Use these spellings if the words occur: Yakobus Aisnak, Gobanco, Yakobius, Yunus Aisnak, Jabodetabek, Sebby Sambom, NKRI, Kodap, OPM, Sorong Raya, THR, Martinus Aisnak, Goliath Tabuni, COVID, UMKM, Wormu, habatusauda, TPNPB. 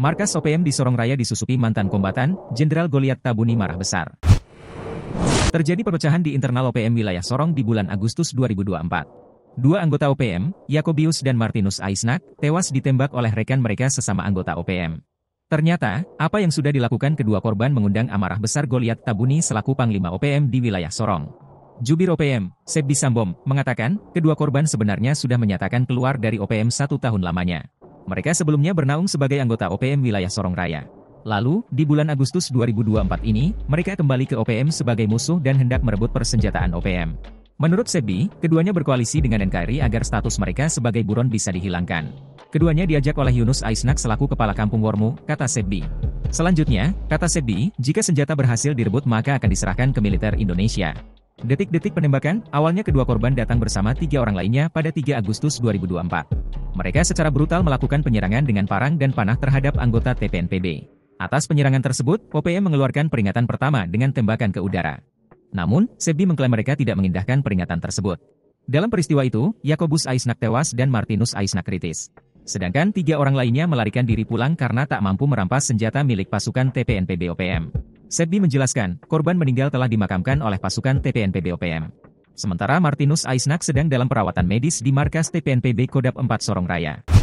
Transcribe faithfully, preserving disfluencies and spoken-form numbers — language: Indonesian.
Markas O P M di Sorong Raya disusupi mantan kombatan, Jenderal Goliath Tabuni marah besar. Terjadi perpecahan di internal O P M wilayah Sorong di bulan Agustus dua ribu dua puluh empat. Dua anggota O P M, Yakobius dan Martinus Aisnak, tewas ditembak oleh rekan mereka sesama anggota O P M. Ternyata, apa yang sudah dilakukan kedua korban mengundang amarah besar Goliath Tabuni selaku Panglima O P M di wilayah Sorong. Jubir O P M, Sebby Sambom, mengatakan, kedua korban sebenarnya sudah menyatakan keluar dari O P M satu tahun lamanya. Mereka sebelumnya bernaung sebagai anggota O P M wilayah Sorong Raya. Lalu, di bulan Agustus dua ribu dua puluh empat ini, mereka kembali ke O P M sebagai musuh dan hendak merebut persenjataan O P M. Menurut Sebby, keduanya berkoalisi dengan N K R I agar status mereka sebagai buron bisa dihilangkan. Keduanya diajak oleh Yunus Aisnak selaku kepala kampung Wormu, kata Sebby. Selanjutnya, kata Sebby, jika senjata berhasil direbut maka akan diserahkan ke militer Indonesia. Detik-detik penembakan, awalnya kedua korban datang bersama tiga orang lainnya pada tiga Agustus dua ribu dua puluh empat. Mereka secara brutal melakukan penyerangan dengan parang dan panah terhadap anggota T P N P B. Atas penyerangan tersebut, O P M mengeluarkan peringatan pertama dengan tembakan ke udara. Namun, Sebby mengklaim mereka tidak mengindahkan peringatan tersebut. Dalam peristiwa itu, Yakobus Aisnak tewas dan Martinus Aisnak kritis. Sedangkan tiga orang lainnya melarikan diri pulang karena tak mampu merampas senjata milik pasukan T P N P B O P M. Sebby menjelaskan, korban meninggal telah dimakamkan oleh pasukan T P N P B O P M. Sementara Martinus Aisnak sedang dalam perawatan medis di markas T P N P B Kodap empat Sorong Raya.